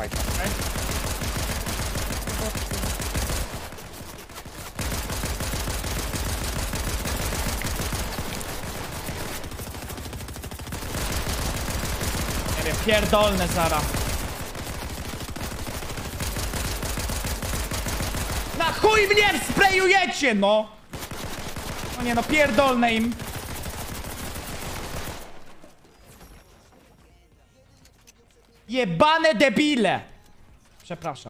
fight, okay? Nie wiem, pierdolne zaraz. Na chuj mnie sprayujecie, no! No nie, no pierdolne im. Jebane debile! Przepraszam.